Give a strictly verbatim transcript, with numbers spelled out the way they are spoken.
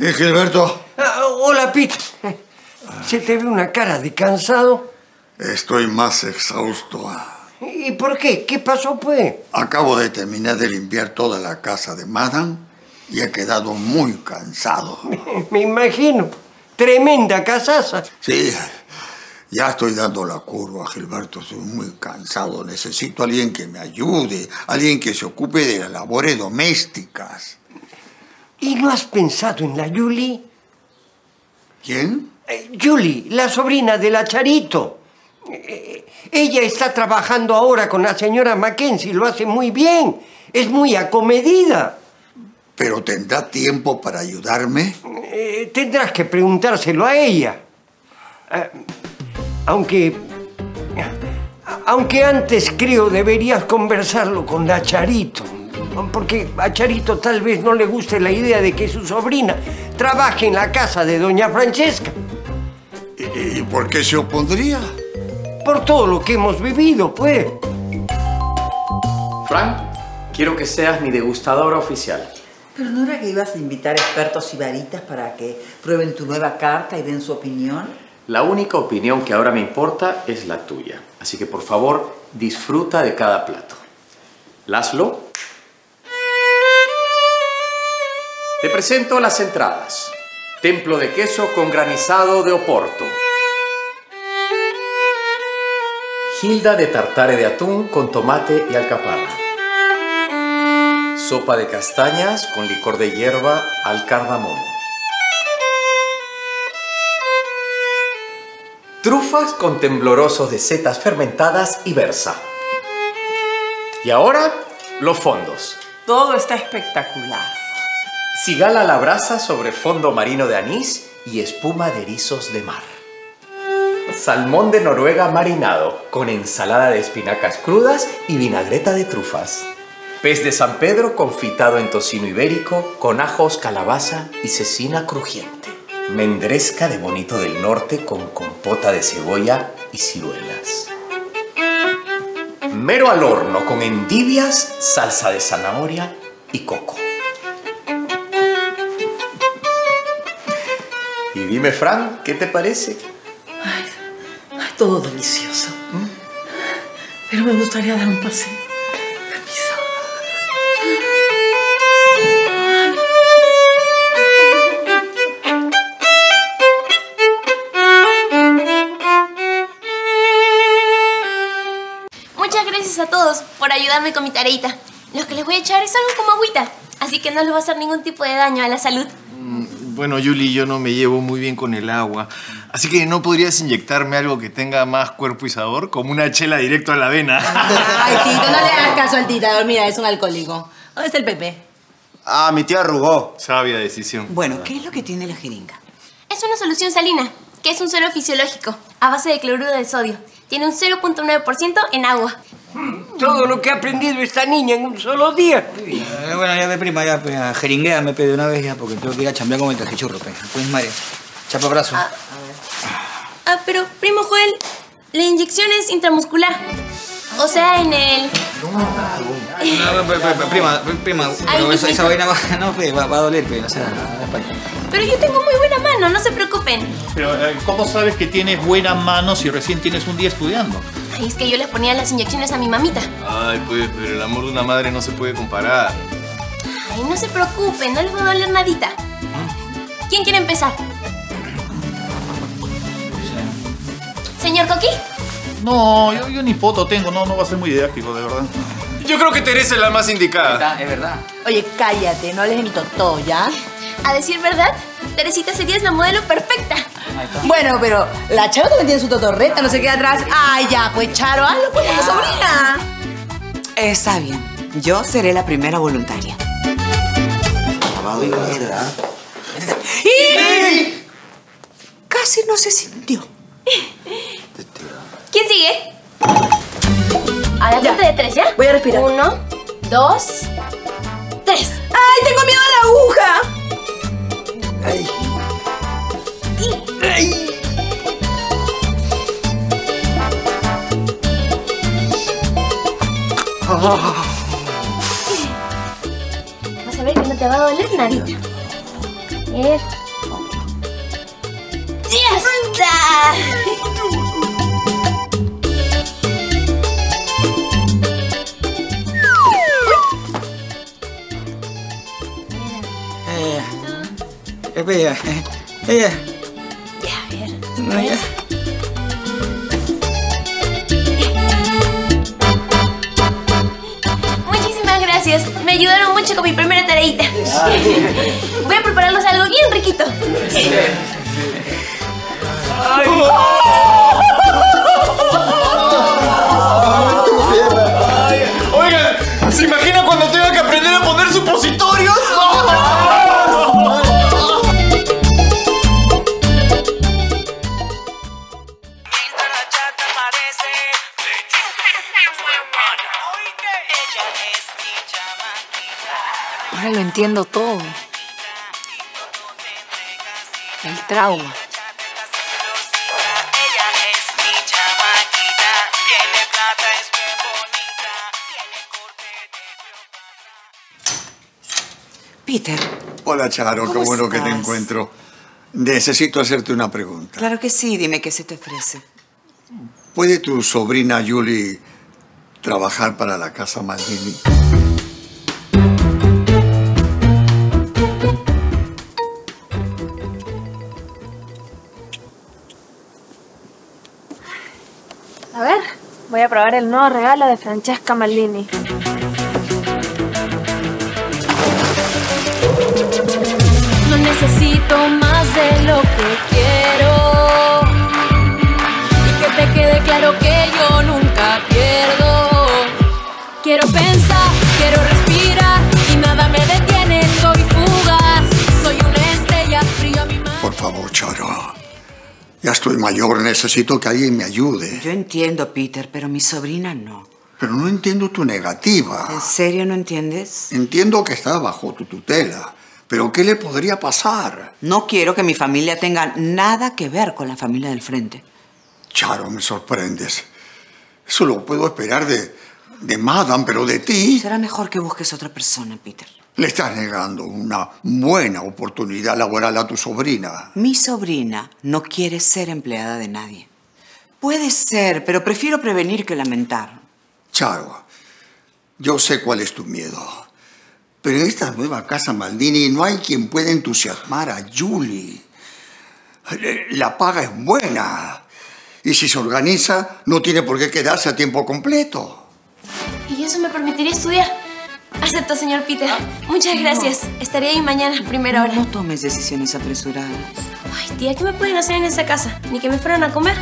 Eh, Gilberto. Ah, hola, Pete. ¿Se te ve una cara de cansado? Estoy más exhausto. ¿Y por qué? ¿Qué pasó, pues? Acabo de terminar de limpiar toda la casa de Madame y he quedado muy cansado. Me, me imagino. Tremenda casaza. Sí. Ya estoy dando la curva, Gilberto. Estoy muy cansado. Necesito a alguien que me ayude, alguien que se ocupe de las labores domésticas. ¿Y no has pensado en la Julie? ¿Quién? Eh, Julie, la sobrina de la Charito. Eh, ella está trabajando ahora con la señora Mackenzie. Lo hace muy bien. Es muy acomedida. ¿Pero tendrá tiempo para ayudarme? Eh, tendrás que preguntárselo a ella. Eh, Aunque, aunque antes creo deberías conversarlo con la Charito, porque a Charito tal vez no le guste la idea de que su sobrina trabaje en la casa de doña Francesca. ¿Y por qué se opondría? Por todo lo que hemos vivido, pues. Frank, quiero que seas mi degustadora oficial. ¿Pero no era que ibas a invitar expertos ibaritas para que prueben tu nueva carta y den su opinión? La única opinión que ahora me importa es la tuya. Así que, por favor, disfruta de cada plato. Laszlo, te presento las entradas. Templo de queso con granizado de Oporto. Gilda de tartare de atún con tomate y alcaparra. Sopa de castañas con licor de hierba al cardamomo. Trufas con temblorosos de setas fermentadas y berza. Y ahora, los fondos. Todo está espectacular. Cigala a la brasa sobre fondo marino de anís y espuma de erizos de mar. Salmón de Noruega marinado con ensalada de espinacas crudas y vinagreta de trufas. Pez de San Pedro confitado en tocino ibérico con ajos, calabaza y cecina crujiente. Mendresca de Bonito del Norte con compota de cebolla y ciruelas. Mero al horno con endivias, salsa de zanahoria y coco. Y dime, Fran, ¿qué te parece? Ay, ay, todo delicioso. ¿Mm? Pero me gustaría dar un paseo. A todos por ayudarme con mi tareita. Los que les voy a echar es algo como agüita, así que no les va a hacer ningún tipo de daño a la salud. Mm, bueno, Julie, yo no me llevo muy bien con el agua, así que ¿no podrías inyectarme algo que tenga más cuerpo y sabor? Como una chela directo a la vena. Ay, Tito, no le hagas caso al titador, mira, es un alcohólico. ¿Dónde está el Pepe? Ah, mi tía arrugó. Sabia decisión. Bueno, ¿qué es lo que tiene la jeringa? Es una solución salina, que es un suero fisiológico, a base de cloruro de sodio. Tiene un cero punto nueve por ciento en agua. Todo lo que ha aprendido esta niña en un solo día. Eh, bueno, ya me prima, ya pues, jeringuea me pide una vez ya, porque tengo que ir a chambear con el cajechurro, pues. Pues, María, chapa brazo. Ah, ah, pero, primo Joel, la inyección es intramuscular. O sea, en el... No, prima, prima, esa vaina va a doler, pero... Pero yo tengo muy buena mano, no se preocupen. Pero, ¿cómo sabes que tienes buena mano si recién tienes un día estudiando? Ay, es que yo les ponía las inyecciones a mi mamita. Ay, pues, pero el amor de una madre no se puede comparar. Ay, no se preocupen, no les va a doler nadita. ¿Quién quiere empezar? Sí. ¿Señor Coqui? No, yo, yo ni poto tengo, no, no va a ser muy didáctico, de verdad. Yo creo que Teresa es la más indicada. Es verdad, es verdad. Oye, cállate, no hables de mi totó, ¿ya? A decir verdad, Teresita sería la modelo perfecta. Bueno, pero la Charo también tiene su totorreta, no se queda atrás. Ay, ya, pues Charo, hazlo pues con tu sobrina. Está bien, yo seré la primera voluntaria. ¡Y! Casi no se sintió. ¿Quién sigue? A la cuenta de tres, ¿ya? Voy a respirar. Uno, dos, tres. ¡Ay, tengo miedo a la aguja! Ay. Ay. Oh. Vas a ver que no te va a doler nadita. esto. ¡Ya está! Eh, vea, vea. Ya, a ver. No, ya. Me ayudaron mucho con mi primera tareita. Voy a prepararlos algo bien riquito. Ay. Ay. Oigan, ¿se imagina cuando tenga que aprender a poner supositorios? Ahora lo entiendo todo. El trauma. Peter. Hola, Charo. Qué bueno estás? Que te encuentro. Necesito hacerte una pregunta. Claro que sí. Dime qué se te ofrece. ¿Puede tu sobrina Julie trabajar para la Casa Maldini? A ver, voy a probar el nuevo regalo de Francesca Maldini. No necesito más de lo que quiero. Y que te quede claro que yo nunca pierdo. Quiero pensar, quiero respirar y nada me detiene, soy fugaz. Soy una estrella fría, mi madre. Por favor, Charo. Ya estoy mayor, necesito que alguien me ayude. Yo entiendo, Peter, pero mi sobrina no. Pero no entiendo tu negativa. ¿En serio no entiendes? Entiendo que está bajo tu tutela, pero ¿qué le podría pasar? No quiero que mi familia tenga nada que ver con la familia del frente. Charo, me sorprendes. Eso lo puedo esperar de, de Madame, pero de ti... Será mejor que busques otra persona, Peter. Le estás negando una buena oportunidad laboral a tu sobrina. Mi sobrina no quiere ser empleada de nadie. Puede ser, pero prefiero prevenir que lamentar. Charo, yo sé cuál es tu miedo. Pero en esta nueva Casa Maldini no hay quien pueda entusiasmar a Julie. La paga es buena. Y si se organiza, no tiene por qué quedarse a tiempo completo. ¿Y eso me permitiría estudiar? Acepto, señor Peter. Muchas gracias. No. Estaré ahí mañana a primera hora. No tomes decisiones apresuradas. Ay, tía, ¿qué me pueden hacer en esa casa? Ni que me fueran a comer.